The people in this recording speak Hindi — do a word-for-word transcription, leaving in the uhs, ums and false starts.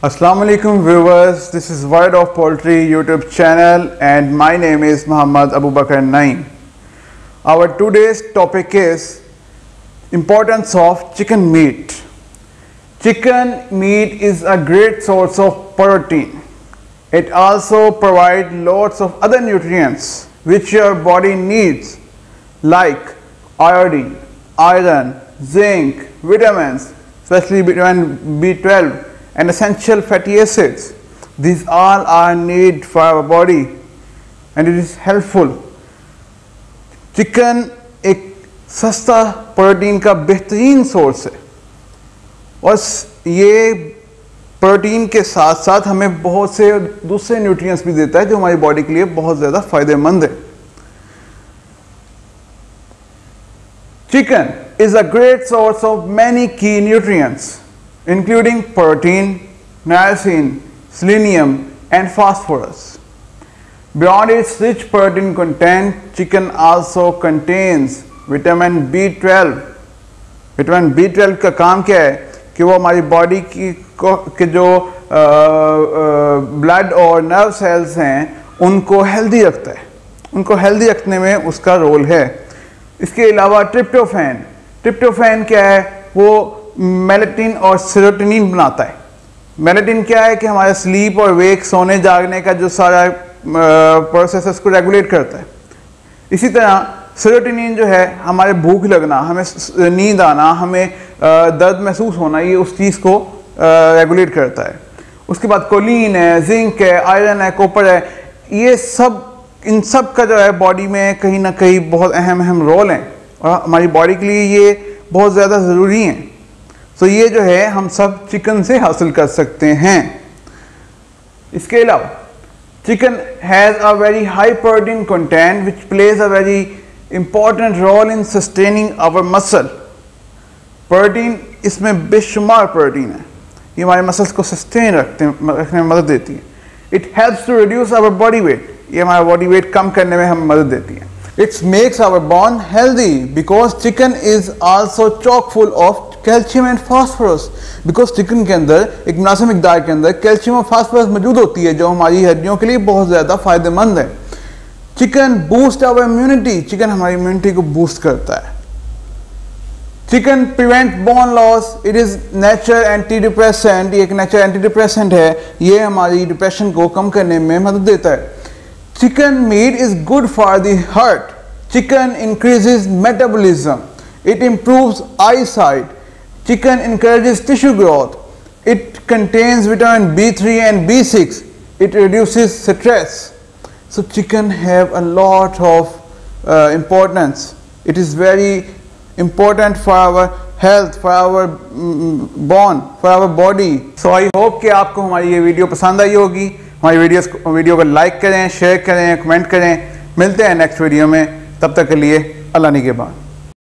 Assalamualaikum viewers, this is World of Poultry YouTube channel and my name is Muhammad Abu-Bakar Naeem. Our today's topic is importance of chicken meat. Chicken meat is a great source of protein. It also provides lots of other nutrients which your body needs like iodine, iron, zinc, vitamins, especially vitamin B twelve. And essential fatty acids. These all are need for our body and it is helpful. Chicken एक सस्ता प्रोटीन का बेहतरीन सोर्स है और ये प्रोटीन के साथ साथ हमें बहुत से दूसरे न्यूट्रिएंट्स भी देता है जो हमारी बॉडी के लिए बहुत ज़्यादा फायदेमंद है. Chicken is a great source of many key nutrients, including protein, niacin, selenium and phosphorus. Beyond its rich protein content, chicken also contains vitamin B twelve. Vitamin B twelve का काम क्या है कि वो हमारी बॉडी की के जो ब्लड और नर्व सेल्स हैं उनको हेल्दी रखता है. उनको हेल्दी रखने में उसका रोल है. इसके अलावा ट्रिप्टोफैन ट्रिप्टोफैन क्या है, वो मेलेटिन और सेरोटोनिन बनाता है. मेलेटिन क्या है कि हमारे स्लीप और वेक सोने जागने का जो सारा प्रोसेस है उसको रेगुलेट करता है. इसी तरह सेरोटोनिन जो है हमारे भूख लगना, हमें नींद आना, हमें दर्द महसूस होना, ये उस चीज़ को रेगुलेट करता है. उसके बाद कोलिन है, जिंक है, आयरन है, कॉपर है, ये सब इन सब का जो है बॉडी में कहीं ना कहीं बहुत अहम अहम रोल हैं और हमारी बॉडी के लिए ये बहुत ज़्यादा ज़रूरी हैं. तो so, ये जो है हम सब चिकन से हासिल कर सकते हैं. इसके अलावा chicken has a very high protein content which plays a very important role in sustaining our muscle. Protein इसमें बेशुमार प्रोटीन है, ये हमारे मसल्स को सस्टेन रखते रखने में मदद देती है. It helps to reduce our body weight, ये हमारा बॉडी वेट कम करने में हमें मदद देती है. It's makes our bone healthy because chicken is also chock full of calcium and phosphorus. Because chicken के अंदर एक मुनासिब मिकदार के अंदर कैल्शियम और फॉस्फोरस मौजूद होती है जो हमारी हड्डियों के लिए बहुत ज़्यादा फायदेमंद है. Chicken boost our immunity, chicken हमारी इम्यूनिटी को बूस्ट करता है. Chicken prevent bone loss, it is natural anti depressant, ये एक नेचुरल एंटी डिप्रेसेंट है, ये हमारी डिप्रेशन को कम करने में मदद देता है. Chicken meat is good for the heart. Chicken increases metabolism, it improves eyesight. Chicken encourages tissue growth. It contains vitamin B three and B six. It reduces stress. So chicken have a lot of uh, importance. It is very important for our health, for our um, bone, for our body. So I hope कि आपको हमारी ये वीडियो पसंद आई होगी. हमारी वीडियोस वीडियो को लाइक करें, शेयर करें, कमेंट करें. मिलते हैं नेक्स्ट वीडियो में, तब तक के लिए अल्लाह निगहबान.